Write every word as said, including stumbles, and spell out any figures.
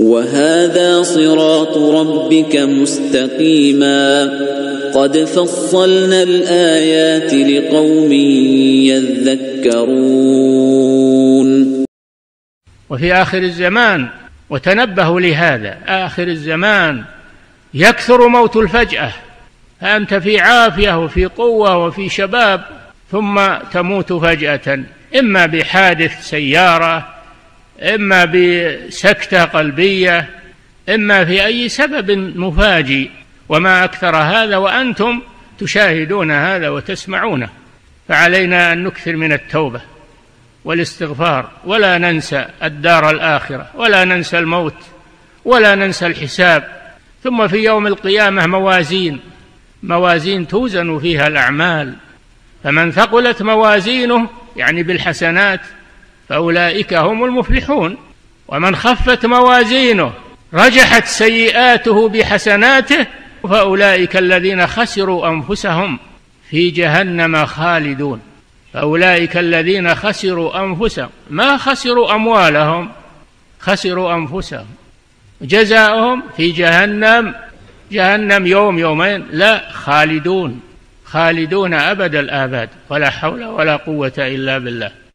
وهذا صراط ربك مستقيما قد فصلنا الآيات لقوم يذكرون. وفي آخر الزمان، وتنبهوا لهذا، آخر الزمان يكثر موت الفجأة، فأنت في عافية وفي قوة وفي شباب ثم تموت فجأة، إما بحادث سيارة، إما بسكتة قلبية، إما في أي سبب مفاجئ، وما أكثر هذا وأنتم تشاهدون هذا وتسمعونه. فعلينا أن نكثر من التوبة والاستغفار، ولا ننسى الدار الآخرة، ولا ننسى الموت، ولا ننسى الحساب. ثم في يوم القيامة موازين، موازين توزن فيها الأعمال، فمن ثقلت موازينه يعني بالحسنات فأولئك هم المفلحون، ومن خفت موازينه رجحت سيئاته بحسناته فأولئك الذين خسروا أنفسهم في جهنم خالدون. فأولئك الذين خسروا أنفسهم، ما خسروا أموالهم، خسروا أنفسهم، جزاؤهم في جهنم، جهنم يوم يومين لا، خالدون، خالدون أبد الآباد، ولا حول ولا قوة إلا بالله.